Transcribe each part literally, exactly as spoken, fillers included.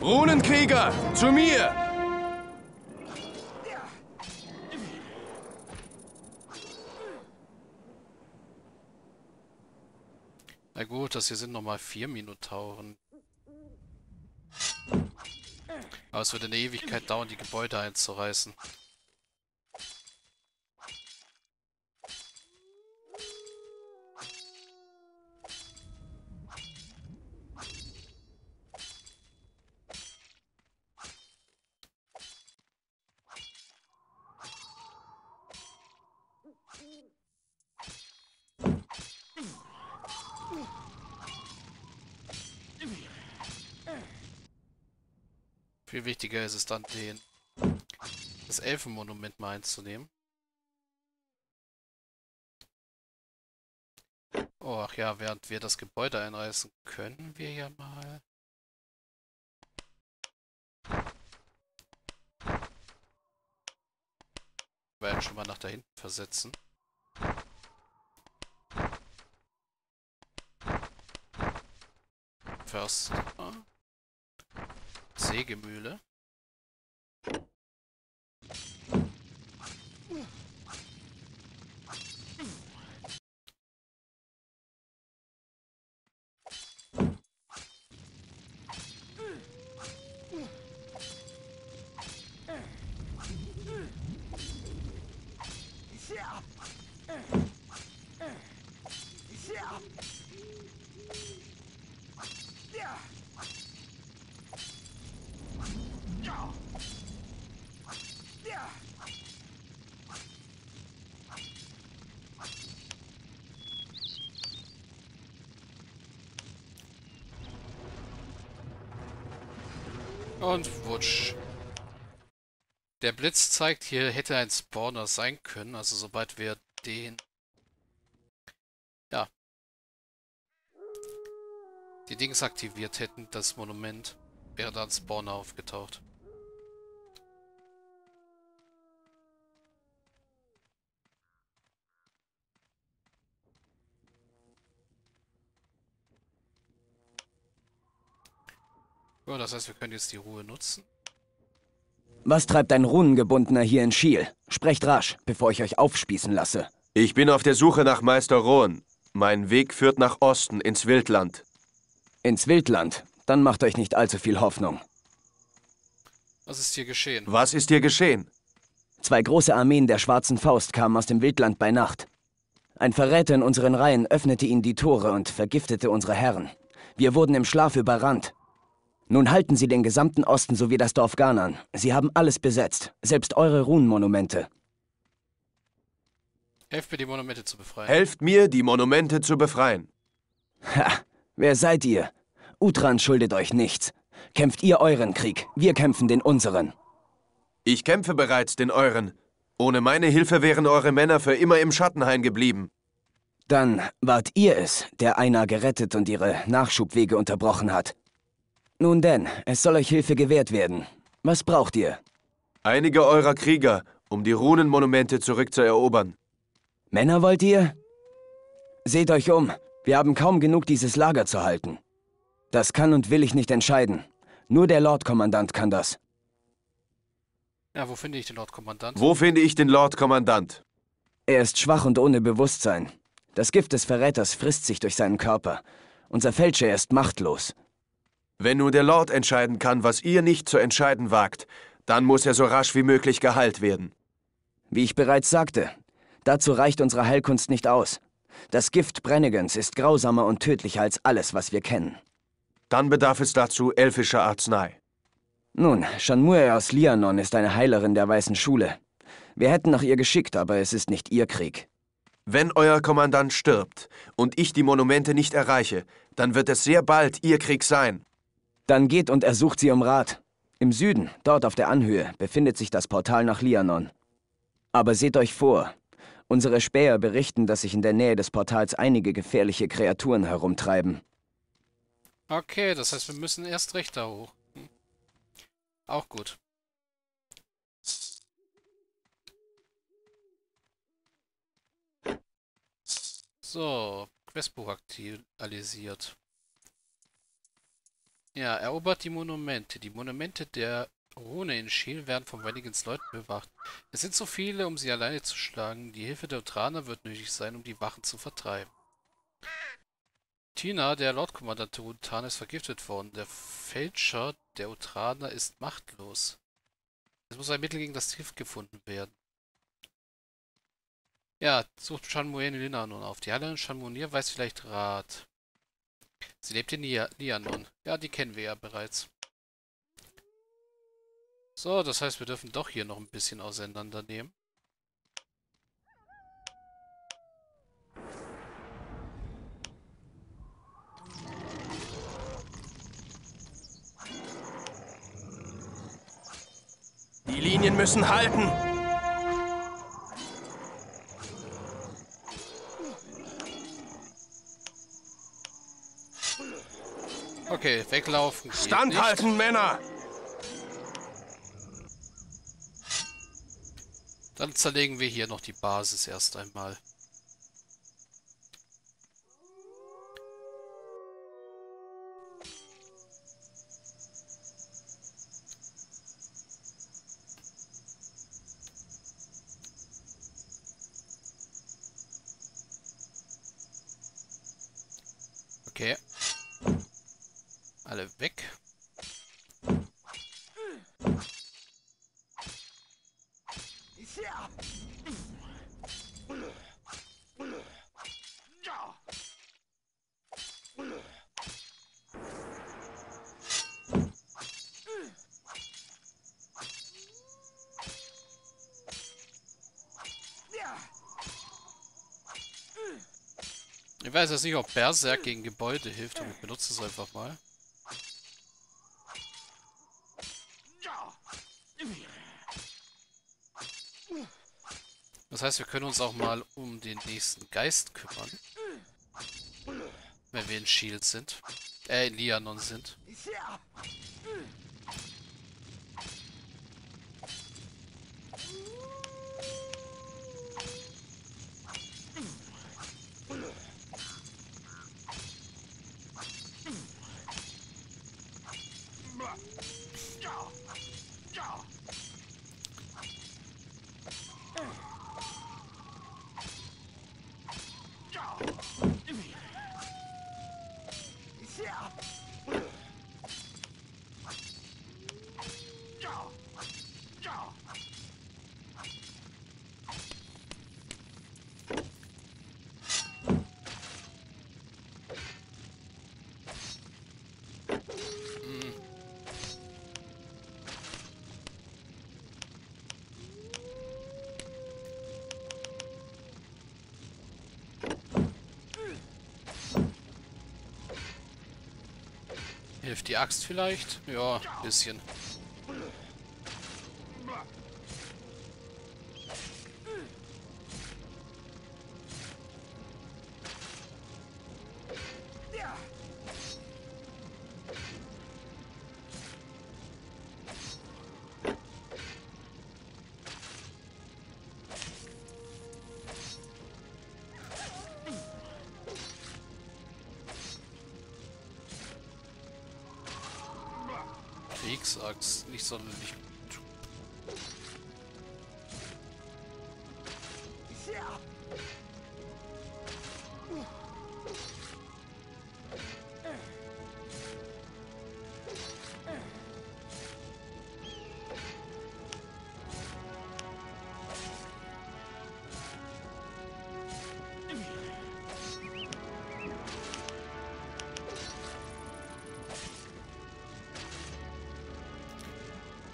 Runenkrieger, zu mir! Na gut, das hier sind nochmal vier Minotauren. Aber es wird eine Ewigkeit dauern, die Gebäude einzureißen. Viel wichtiger ist es dann, den, das Elfenmonument mal einzunehmen. Oh, ach ja, während wir das Gebäude einreißen, können wir ja mal... Wir werden schon mal nach da hinten versetzen. First... Ah. Sägemühle. Und wutsch. Der Blitz zeigt, hier hätte ein Spawner sein können. Also sobald wir den... Ja. Die Dings aktiviert hätten, das Monument, wäre da ein Spawner aufgetaucht. Ja, das heißt, wir können jetzt die Ruhe nutzen. Was treibt ein Runengebundener hier in Shiel? Sprecht rasch, bevor ich euch aufspießen lasse. Ich bin auf der Suche nach Meister Rohn. Mein Weg führt nach Osten, ins Wildland. Ins Wildland? Dann macht euch nicht allzu viel Hoffnung. Was ist hier geschehen? Was ist hier geschehen? Zwei große Armeen der Schwarzen Faust kamen aus dem Wildland bei Nacht. Ein Verräter in unseren Reihen öffnete ihnen die Tore und vergiftete unsere Herren. Wir wurden im Schlaf überrannt. Nun halten sie den gesamten Osten sowie das Dorf Ghanan. Sie haben alles besetzt, selbst eure Runenmonumente. Helft mir, die Monumente zu befreien. Helft mir, die Monumente zu befreien. Ha, wer seid ihr? Utran schuldet euch nichts. Kämpft ihr euren Krieg, wir kämpfen den unseren. Ich kämpfe bereits den euren. Ohne meine Hilfe wären eure Männer für immer im Schattenhain geblieben. Dann wart ihr es, der Einar gerettet und ihre Nachschubwege unterbrochen hat. Nun denn, es soll euch Hilfe gewährt werden. Was braucht ihr? Einige eurer Krieger, um die Runenmonumente zurückzuerobern. Männer wollt ihr? Seht euch um. Wir haben kaum genug, dieses Lager zu halten. Das kann und will ich nicht entscheiden. Nur der Lordkommandant kann das. Ja, wo finde ich den Lordkommandant? Wo finde ich den Lordkommandant? Er ist schwach und ohne Bewusstsein. Das Gift des Verräters frisst sich durch seinen Körper. Unser Feldherr ist machtlos. Wenn nur der Lord entscheiden kann, was ihr nicht zu entscheiden wagt, dann muss er so rasch wie möglich geheilt werden. Wie ich bereits sagte, dazu reicht unsere Heilkunst nicht aus. Das Gift Brennigans ist grausamer und tödlicher als alles, was wir kennen. Dann bedarf es dazu elfischer Arznei. Nun, Shanmue aus Leanon ist eine Heilerin der Weißen Schule. Wir hätten nach ihr geschickt, aber es ist nicht ihr Krieg. Wenn euer Kommandant stirbt und ich die Monumente nicht erreiche, dann wird es sehr bald ihr Krieg sein. Dann geht und ersucht sie um Rat. Im Süden, dort auf der Anhöhe, befindet sich das Portal nach Leanon. Aber seht euch vor, unsere Späher berichten, dass sich in der Nähe des Portals einige gefährliche Kreaturen herumtreiben. Okay, das heißt, wir müssen erst recht da hoch. Hm. Auch gut. So, Questbuch aktualisiert. Ja, erobert die Monumente. Die Monumente der Rune in Shiel werden von Wenigens Leuten bewacht. Es sind so viele, um sie alleine zu schlagen. Die Hilfe der Utraner wird nötig sein, um die Wachen zu vertreiben. Tinar, der Lordkommandant der Utraner, ist vergiftet worden. Der Fälscher der Utraner ist machtlos. Es muss ein Mittel gegen das Gift gefunden werden. Ja, sucht Shanmue in Leanon auf. Die Heilerin Shanmuir weiß vielleicht Rat. Sie lebt in Nianon. Ja, die kennen wir ja bereits. So, das heißt, wir dürfen doch hier noch ein bisschen auseinandernehmen. Die Linien müssen halten! Okay, weglaufen. Standhalten, Männer! Dann zerlegen wir hier noch die Basis erst einmal. Okay. Alle weg. Ich weiß jetzt nicht, ob Berserk gegen Gebäude hilft, aber ich benutze es einfach mal. Das heißt, wir können uns auch mal um den nächsten Geist kümmern. Wenn wir in Shield sind. Äh, in Leanon sind. Hilft die Axt vielleicht? Ja, ein bisschen. Kriegsaxt, nicht sonderlich gut.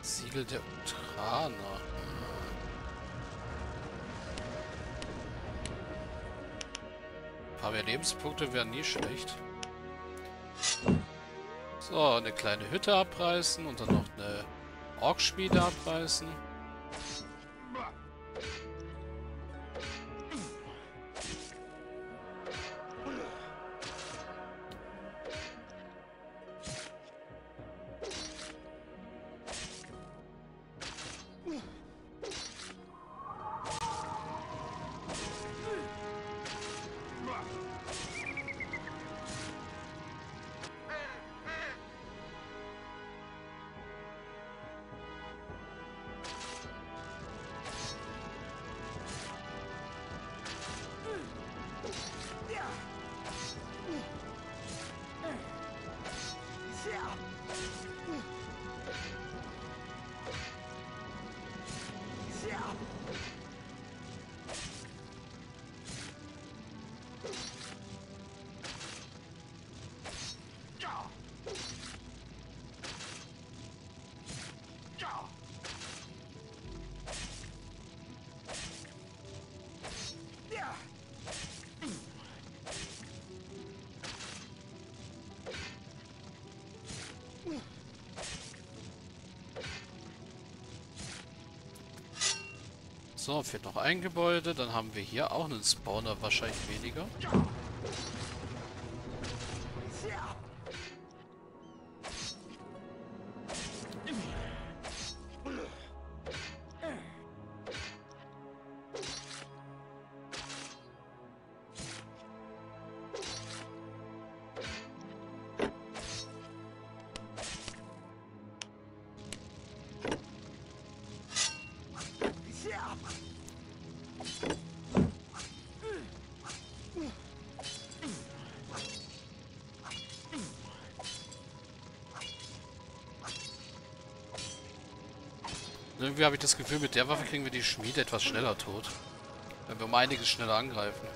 Siegel der Utraner. Ein paar mehr Lebenspunkte wären nie schlecht. So, eine kleine Hütte abreißen und dann noch eine Orkschmiede abreißen. So, fehlt noch ein Gebäude. Dann haben wir hier auch einen Spawner, wahrscheinlich weniger. Irgendwie habe ich das Gefühl, mit der Waffe kriegen wir die Schmiede etwas schneller tot. Wenn wir um einiges schneller angreifen.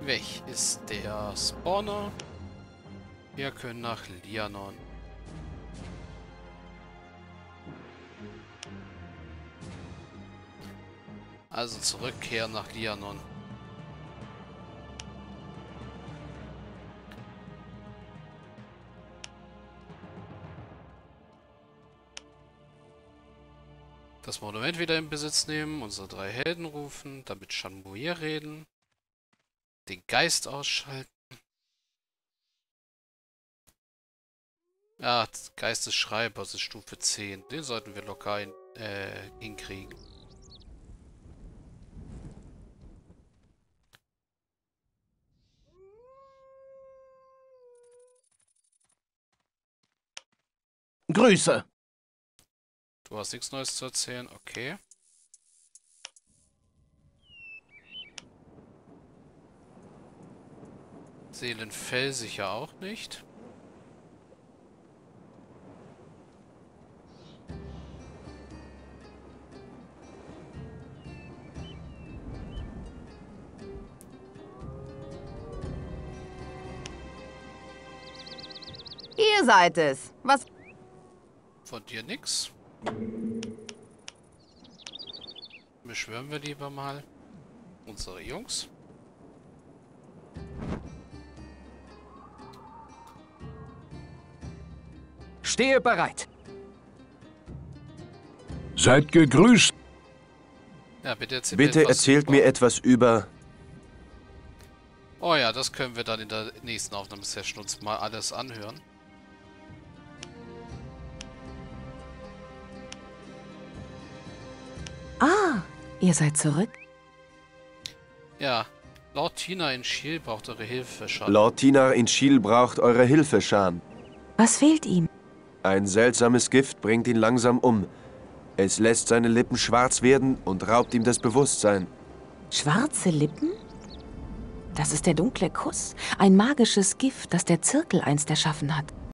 Weg ist der Spawner. Wir können nach Leanon. Also zurückkehren nach Leanon. Das Monument wieder in Besitz nehmen, unsere drei Helden rufen, damit Shanmue reden. Den Geist ausschalten. Ah, Geist des Schreibers ist Stufe zehn. Den sollten wir locker ein, äh, hinkriegen. Grüße! Du hast nichts Neues zu erzählen, okay. Seelenfell sicher auch nicht. Ihr seid es. Was? Von dir nix. Beschwören wir lieber mal unsere Jungs. Stehe bereit. Seid gegrüßt. Ja, bitte erzähl bitte mir etwas erzählt über. mir etwas über... Oh ja, das können wir dann in der nächsten Aufnahmesession uns mal alles anhören. Ah, ihr seid zurück? Ja, Lord Tinar in Shiel braucht eure Hilfe, Schan. Lord Tinar in Shiel braucht eure Hilfe, Schan. Was fehlt ihm? Ein seltsames Gift bringt ihn langsam um. Es lässt seine Lippen schwarz werden und raubt ihm das Bewusstsein. Schwarze Lippen? Das ist der dunkle Kuss. Ein magisches Gift, das der Zirkel einst erschaffen hat.